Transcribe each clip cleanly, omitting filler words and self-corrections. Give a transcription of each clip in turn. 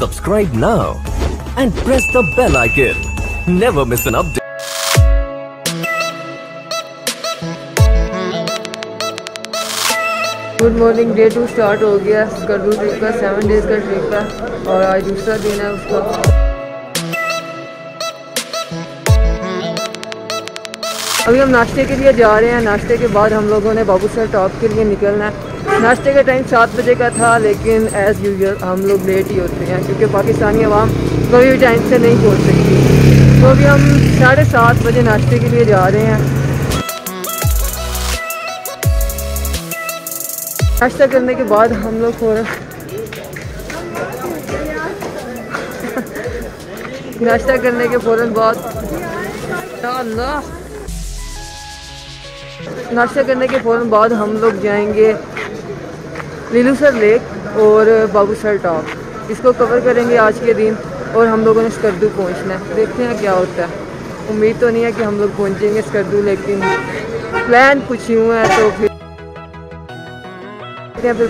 Subscribe now and press the bell icon. Never miss an update. Good morning, day two start हो गया Skardu trip का, 7 days का trip का, और आज दूसरा दिन है उसका। अभी हम नाश्ते के लिए जा रहे हैं। नाश्ते के बाद हम लोगों ने बाबूसर टॉप के लिए निकलना है। नाश्ते का टाइम 7 बजे का था, लेकिन एज़ यूजुअल हम लोग लेट ही होते हैं क्योंकि पाकिस्तानी आवाम कभी भी टाइम से नहीं पहुँच सकती। तो अभी हम 7:30 बजे नाश्ते के लिए जा रहे हैं। नाश्ता करने के बाद हम लोग थोड़ा नाश्ता करने के फ़ौरन बाद हम लोग जाएंगे लुलूसर लेक और बाबूसर टॉप, इसको कवर करेंगे आज के दिन। और हम लोगों ने स्कर्दू पहुंचना है, देखते हैं क्या होता है। उम्मीद तो नहीं है कि हम लोग पहुंचेंगे स्कर्दू, लेकिन प्लान कुछ यूँ है, तो फिर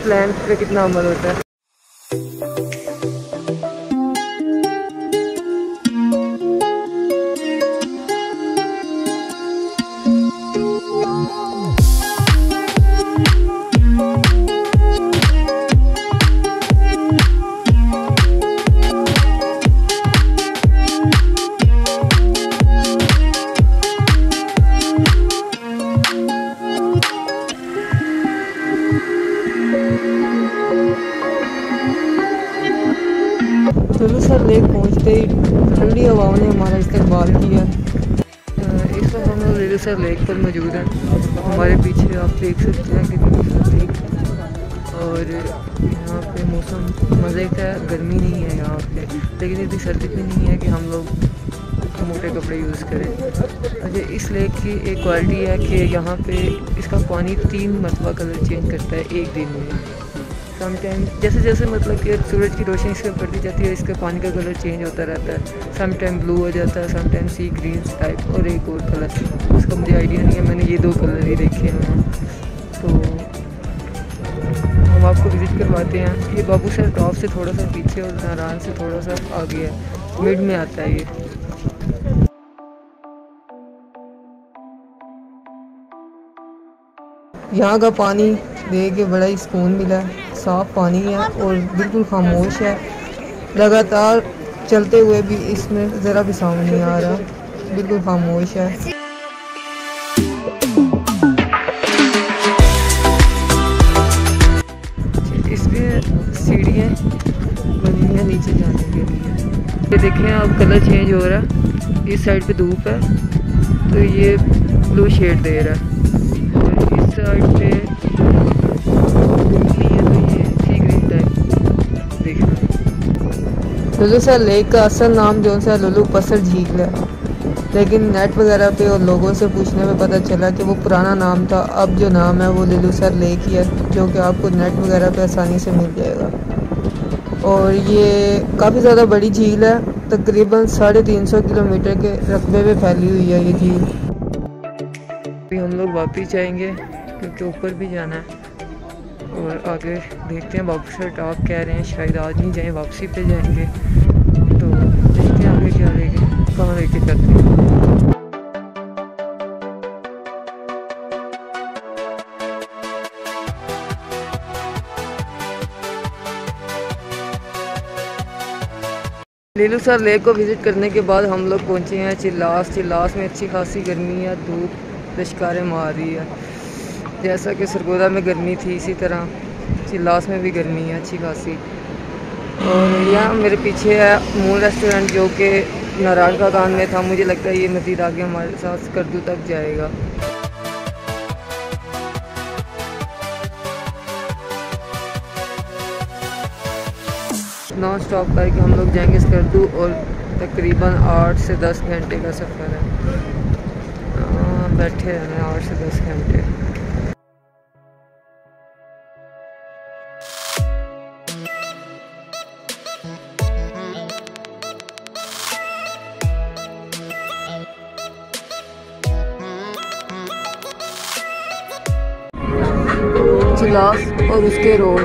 प्लान पे कितना अमल होता है। लुलूसर लेक पहुँचते ही ठंडी हवाओं ने हमारा इस्तकबाल किया। इस वक्त हम लोग लुलूसर लेक पर मौजूद हैं। हमारे पीछे आप देख सकते हैं कि लुलूसर लेक, और यहाँ पे मौसम मज़े का, गर्मी नहीं है यहाँ पे, लेकिन इतनी सर्दी भी नहीं है कि हम लोग मोटे कपड़े यूज़ करें। अच्छा, इस लेक की एक क्वालिटी है कि यहाँ पे इसका पानी 3 मरतबा कलर चेंज करता है एक दिन में। समटाइम जैसे जैसे मतलब कि सूरज की रोशनी इसके पड़ती जाती है, इसके पानी का कलर चेंज होता रहता है। समटाइम ब्लू हो जाता है, समटाइम सी ग्रीन टाइप, और एक और कलर, उसका मुझे आइडिया नहीं है। मैंने ये 2 कलर ही देखे हैं, तो हम आपको विज़िट करवाते हैं। ये बाबूसर टॉप से थोड़ा सा पीछे और नारान से थोड़ा सा आगे है, मिड में आता है ये। यहाँ का पानी देख के बड़ा ही सुकून मिला। साफ़ पानी है और बिल्कुल खामोश है। लगातार चलते हुए भी इसमें ज़रा भी साउंड नहीं आ रहा, बिल्कुल खामोश है। इसमें सीढ़ियाँ बनी हैं नीचे जाने के लिए। ये देखें अब कलर चेंज हो रहा है। इस साइड पे धूप है तो ये ब्लू शेड दे रहा है, साइड पे घूमती है तो ये ठीक रहता है देखना। लुलूसर लेक का असल नाम जो सा लुलू पसर झील है, लेकिन नेट वगैरह पे और लोगों से पूछने में पता चला कि वो पुराना नाम था। अब जो नाम है वो लुलूसर लेक ही है, जो कि आपको नेट वगैरह पे आसानी से मिल जाएगा। और ये काफ़ी ज़्यादा बड़ी झील है, तकरीबन 350 किलोमीटर के रकबे में फैली हुई है ये झील। अभी हम लोग वापस जाएंगे क्योंकि ऊपर भी जाना है, और आगे देखते हैं। बाबूसर टॉप कह रहे हैं शायद आज नहीं जाएँ, वापसी पे जाएंगे, तो देखते हैं आगे क्या लेके कहाँ लेके चलते हैं। लुलूसर लेक को विज़िट करने के बाद हम लोग पहुँचे हैं चिलास। चिलास में अच्छी खासी गर्मी है, धूप लश्कारें मार रही है। जैसा कि सरगोधा में गर्मी थी, इसी तरह चिलास में भी गर्मी है अच्छी खासी। और यहाँ मेरे पीछे है अमूल रेस्टोरेंट, जो कि नारायण कागान में था। मुझे लगता है ये मज़ीद आगे हमारे साथ स्कर्दू तक जाएगा। नॉन स्टॉप करके हम लोग जाएंगे स्कर्दू, और तकरीबन 8 से 10 घंटे का सफ़र है। बैठे हैं 8 से 10 घंटे। चिलास और उसके रोड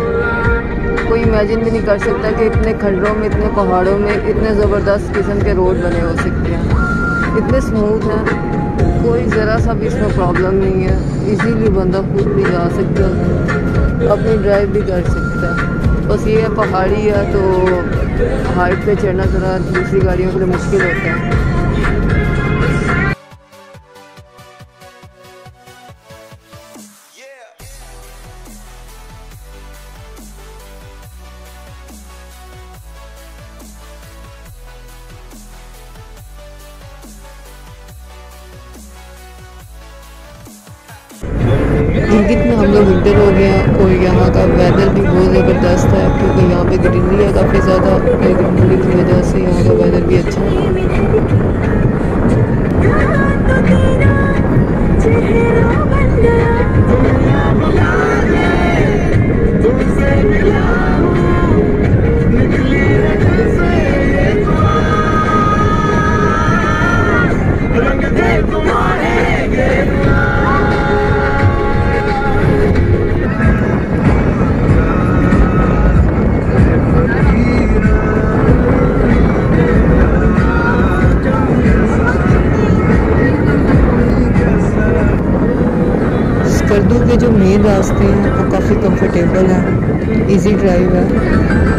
कोई इमेजिन भी नहीं कर सकता कि इतने खंडरों में, इतने पहाड़ों में इतने ज़बरदस्त किस्म के रोड बने हो सकते हैं। इतने स्मूथ हैं, कोई ज़रा सा भी इसमें प्रॉब्लम नहीं है। इजीली बंदा खुद भी जा सकता है, अपनी ड्राइव भी कर सकता है। बस ये है पहाड़ी है तो हाइट पे चढ़ना ज़रा दूसरी गाड़ियों के लिए मुश्किल होता है। गिलगित में हम लोग विंटर हो गए हैं और यहाँ का वेदर भी बहुत ज़बरदस्त है क्योंकि यहाँ पे ग्रीनरी है काफ़ी ज़्यादा। ग्रीनरी की वजह से यहाँ का वेदर भी अच्छा है। स्कर्दू के जो मेन रास्ते हैं वो काफ़ी कंफर्टेबल हैं, इजी ड्राइव है।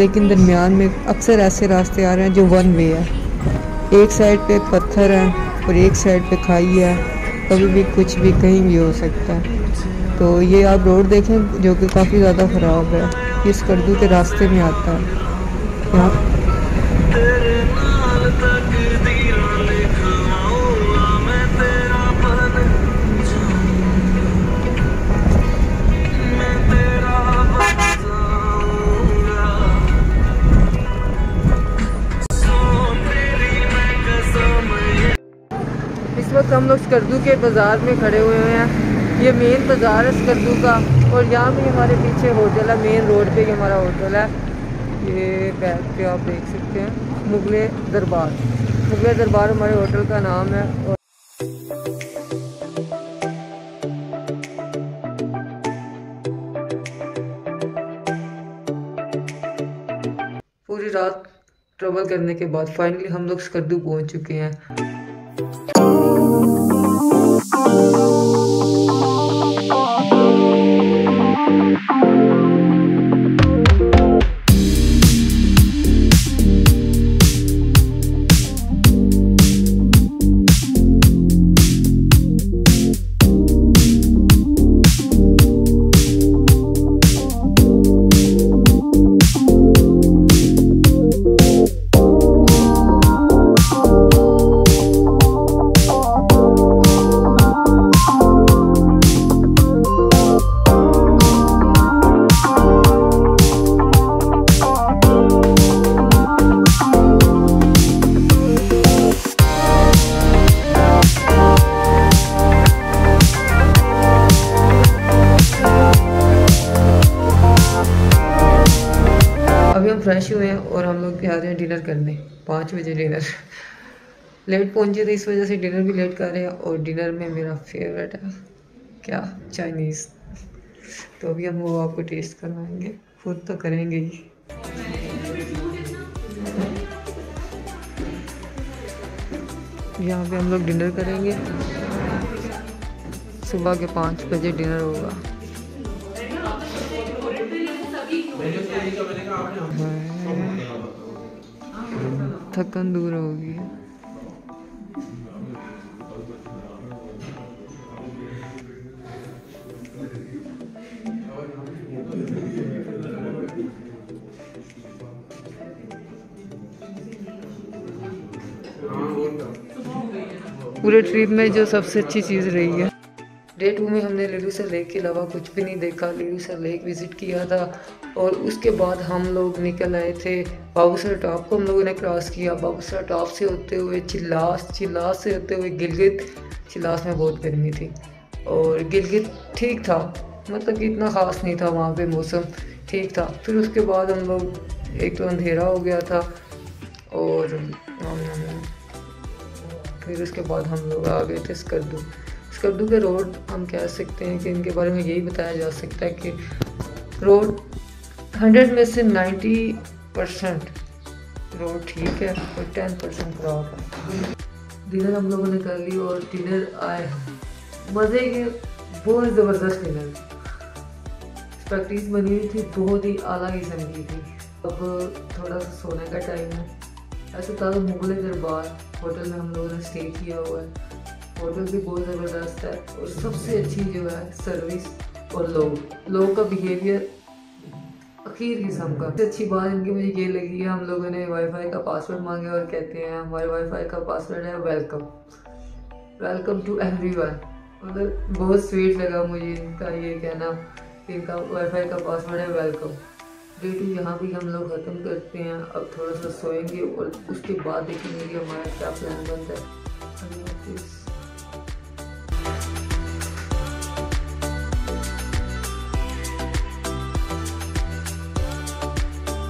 लेकिन दरमियान में अक्सर ऐसे रास्ते आ रहे हैं जो वन वे है, एक साइड पे पत्थर है और एक साइड पे खाई है, कभी भी कुछ भी कहीं भी हो सकता है। तो ये आप रोड देखें जो कि काफ़ी ज़्यादा ख़राब है, ये स्कर्दू के रास्ते में आता है। हम लोग स्कर्दू के बाज़ार में खड़े हुए हैं, ये मेन बाज़ार है स्कर्दू का और यहाँ भी हमारे पीछे होटल है। मेन रोड पे ही हमारा होटल है, ये बैक पे आप देख सकते हैं, मुग़ल दरबार। मुग़ल दरबार हमारे होटल का नाम है। और पूरी रात ट्रैवल करने के बाद फाइनली हम लोग स्कर्दू पहुँच चुके हैं। फ्रेश हुए हैं और हम लोग भी आ रहे हैं डिनर करने। 5 बजे डिनर लेट पहुंचे थे, इस वजह से डिनर भी लेट कर रहे हैं। और डिनर में मेरा फेवरेट है क्या, चाइनीज़। तो अभी हम वो आपको टेस्ट करवाएंगे, खुद तो करेंगे ही। यहाँ पे हम लोग डिनर करेंगे, सुबह के 5 बजे डिनर होगा। थकन दूर होगी। पूरे ट्रिप में जो सबसे अच्छी चीज़ रही है डे 2 में हमने लुलूसर लेक के अलावा कुछ भी नहीं देखा। लुलूसर लेक विज़िट किया था और उसके बाद हम लोग निकल आए थे बाबूसर टॉप को हम लोगों ने क्रॉस किया। बाबूसर टॉप से होते हुए चिलास, चिलास से होते हुए गिलगित। चिलास में बहुत गर्मी थी और गिलगित ठीक था, मतलब कि इतना ख़ास नहीं था, वहाँ पे मौसम ठीक था। फिर उसके बाद हम लोग एक तो अंधेरा हो गया था और फिर उसके बाद हम लोग आ गए थे स्कर्दू। स्कर्दू के रोड हम कह सकते हैं कि इनके बारे में यही बताया जा सकता है कि रोड 100 में से 90% रोड ठीक है और 10% खराब है। डिनर हम लोगों ने कर ली और डिनर आए मज़े के, बहुत ज़बरदस्त डिनर, प्रैक्टिस बनी हुई थी, बहुत ही आला किस्म की थी। अब थोड़ा सा सोने का टाइम है। ऐसे ताज़ा मुगल दरबार होटल में हम लोगों ने स्टे किया हुआ है। होटल भी बहुत ज़बरदस्त है और सबसे अच्छी जो है सर्विस और लोग का बिहेवियर अखीर किस्म का। सबसे अच्छी बात इनकी मुझे ये लगी है, हम लोगों ने वाईफाई का पासवर्ड मांगा और कहते हैं हमारे वाईफाई का पासवर्ड है वेलकम, वेलकम टू एवरीवन। मतलब बहुत स्वीट लगा मुझे इनका ये कहना कि इनका वाईफाई का पासवर्ड है वेलकम। डे 2 यहाँ भी हम लोग ख़त्म करते हैं। अब थोड़ा सा सोएंगे और उसके बाद देखेंगे कि हमारा क्या प्लान बनता है।